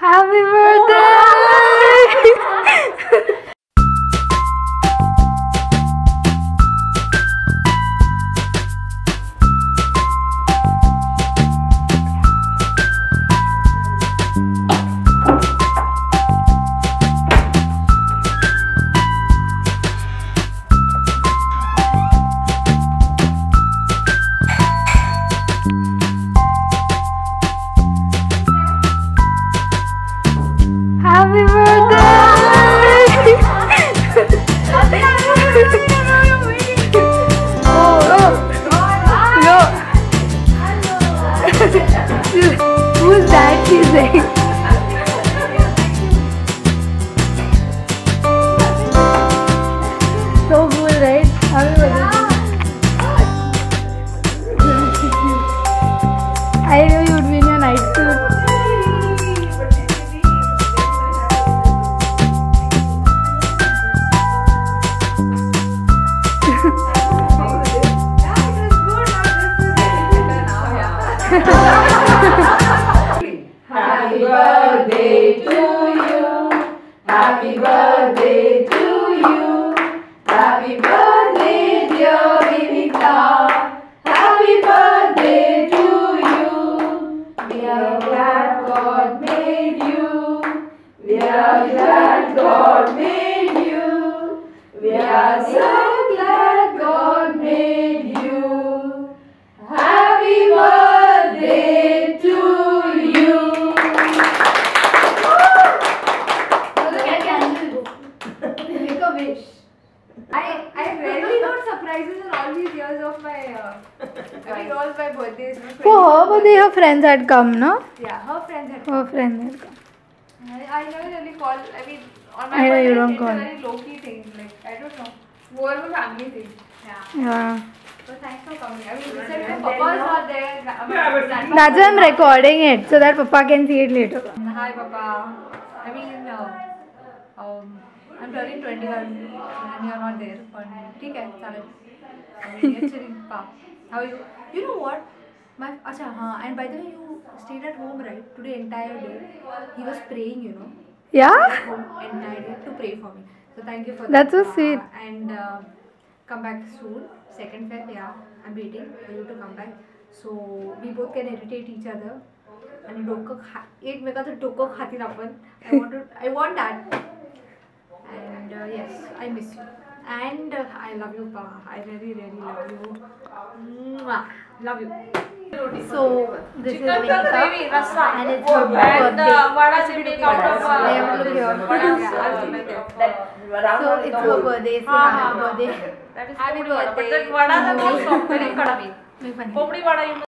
Happy birthday! Happy birthday! Oh, no. Who's that she saying? Happy birthday to you. Happy birthday to you. Happy birthday, dear Vinita. Happy birthday to you. We are glad God made you. We are glad God made you. We are so glad God made you. My birthdays, my her friends had come, no? Yeah, her friends had come. I never really call, I mean, on my birthday, it's a very low-key thing, like, I don't know, more of a family thing. Yeah. So thanks for coming. I mean, yeah. Papa's not there. That's why I'm recording it, so that Papa can see it later. Hi, Papa. I mean, I'm turning 21 and you're not there, but okay, it's fine. How are you? You know what? And by the way, you stayed at home, right? Today, entire day. He was praying, you know. Yeah? Entire day to pray for me. So, thank you for that. That's so sweet. And come back soon. 2nd Feb, yeah. I'm waiting for you to come back. So, we both can irritate each other. And I want that. And yes, I miss you. And I love you, Pa. I really, really love you. Mwah. Love you. So, this is Vinita, and it's her birthday. So, it's her birthday. Say happy birthday. Happy birthday.